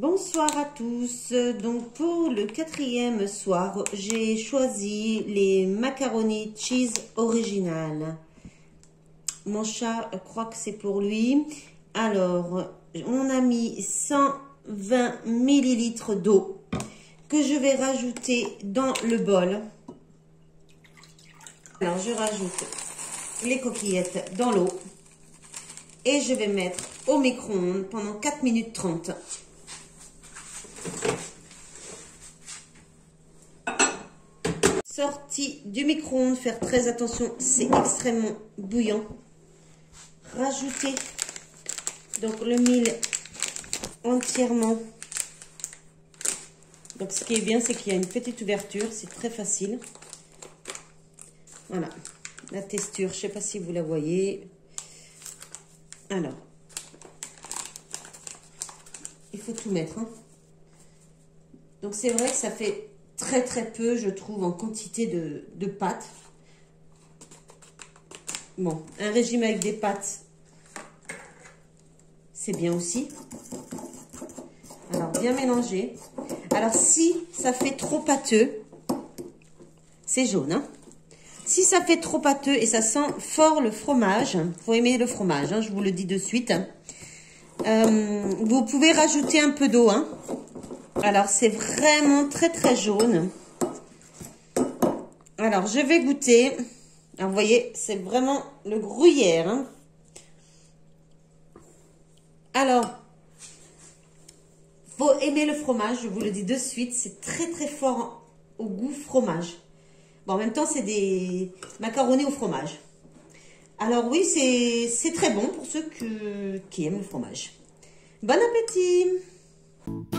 Bonsoir à tous. Donc pour le quatrième soir, j'ai choisi les macaroni cheese originales. Mon chat croit que c'est pour lui. Alors, on a mis 120 ml d'eau que je vais rajouter dans le bol. Alors, je rajoute les coquillettes dans l'eau et je vais mettre au micro-ondes pendant 4 minutes 30. Sortie du micro-ondes, faire très attention, c'est extrêmement bouillant. Rajouter donc le mil entièrement. Donc ce qui est bien, c'est qu'il y a une petite ouverture, c'est très facile. Voilà, la texture, je ne sais pas si vous la voyez. Alors, il faut tout mettre, hein. Donc c'est vrai que ça fait très peu, je trouve, en quantité de pâtes. Bon, un régime avec des pâtes, c'est bien aussi. Alors, bien mélanger. Alors, si ça fait trop pâteux, c'est jaune, hein. Si ça fait trop pâteux et ça sent fort le fromage, il faut aimer le fromage, hein, je vous le dis de suite. Vous pouvez rajouter un peu d'eau, hein. Alors, c'est vraiment très jaune. Alors, je vais goûter. Alors, vous voyez, c'est vraiment le gruyère, hein. Alors, faut aimer le fromage, je vous le dis de suite. C'est très fort au goût fromage. Bon, en même temps, c'est des macaronis au fromage. Alors oui, c'est très bon pour ceux qui aiment le fromage. Bon appétit!